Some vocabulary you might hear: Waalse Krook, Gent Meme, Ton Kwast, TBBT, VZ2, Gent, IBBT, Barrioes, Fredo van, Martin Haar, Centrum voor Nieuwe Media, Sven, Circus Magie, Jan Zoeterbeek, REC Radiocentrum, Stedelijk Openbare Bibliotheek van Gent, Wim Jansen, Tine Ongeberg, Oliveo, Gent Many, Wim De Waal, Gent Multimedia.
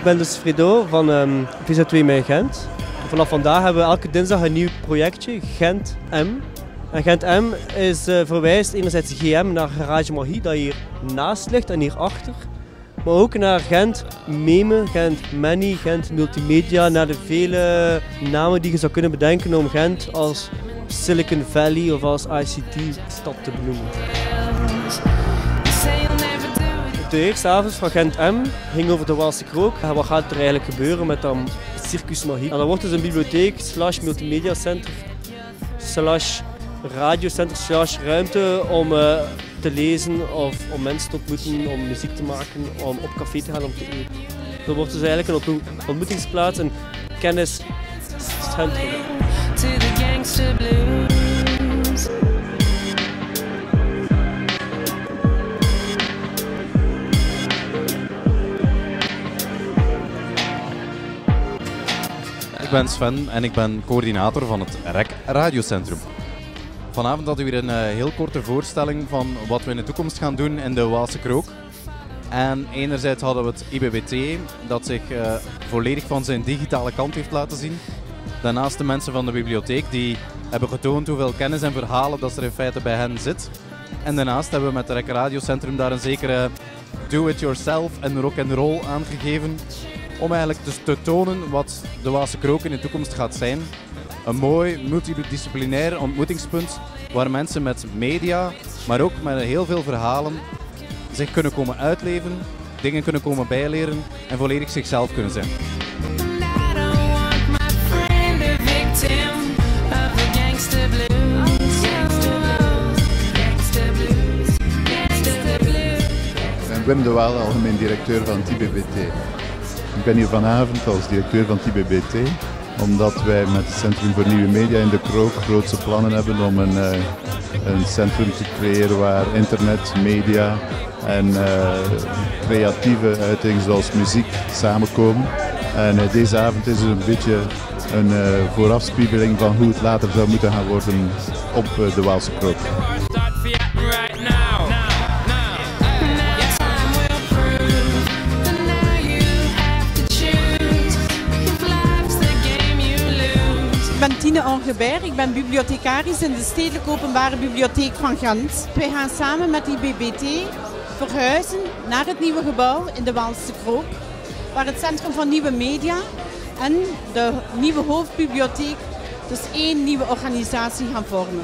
Ik ben dus Fredo van VZ2 mijn Gent. Vanaf vandaag hebben we elke dinsdag een nieuw projectje, Gent Meme. En Gent Meme is verwijst enerzijds GM naar Garage Magie, dat hier naast ligt en hierachter. Maar ook naar Gent Meme, Gent Many, Gent Multimedia, naar de vele namen die je zou kunnen bedenken om Gent als Silicon Valley of als ICT-stad te benoemen. De eerste avond van Gent Meme ging over de Waalse Krook. En wat gaat er eigenlijk gebeuren met dat Circus Magie? En dat wordt dus een bibliotheek / multimediacentrum / radiocentrum / ruimte om te lezen of om mensen te ontmoeten, om muziek te maken, om op café te gaan, om te eten. Dat wordt dus eigenlijk een ontmoetingsplaats, een kenniscentrum. Ik ben Sven en ik ben coördinator van het REC Radiocentrum. Vanavond hadden we weer een heel korte voorstelling van wat we in de toekomst gaan doen in de Waalse Krook. En enerzijds hadden we het IBBT, dat zich volledig van zijn digitale kant heeft laten zien. Daarnaast de mensen van de bibliotheek, die hebben getoond hoeveel kennis en verhalen dat er in feite bij hen zit. En daarnaast hebben we met het REC Radiocentrum daar een zekere do-it-yourself en rock'n'roll aangegeven. Om eigenlijk dus te tonen wat de Waalse Krook in de toekomst gaat zijn. Een mooi multidisciplinair ontmoetingspunt waar mensen met media, maar ook met heel veel verhalen zich kunnen komen uitleven, dingen kunnen komen bijleren en volledig zichzelf kunnen zijn. Ik ben Wim De Waal, algemeen directeur van TBBT. Ik ben hier vanavond als directeur van TBBT. Omdat wij met het Centrum voor Nieuwe Media in de Krook grootse plannen hebben om een centrum te creëren waar internet, media en creatieve uitingen zoals muziek samenkomen. En deze avond is dus een beetje een voorafspiegeling van hoe het later zou moeten gaan worden op de Waalse Krook. Ik ben Tine Ongeberg, ik ben bibliothecaris in de Stedelijk Openbare Bibliotheek van Gent. Wij gaan samen met IBBT verhuizen naar het nieuwe gebouw in de Waalse Krook, waar het Centrum voor Nieuwe Media en de nieuwe hoofdbibliotheek dus één nieuwe organisatie gaan vormen.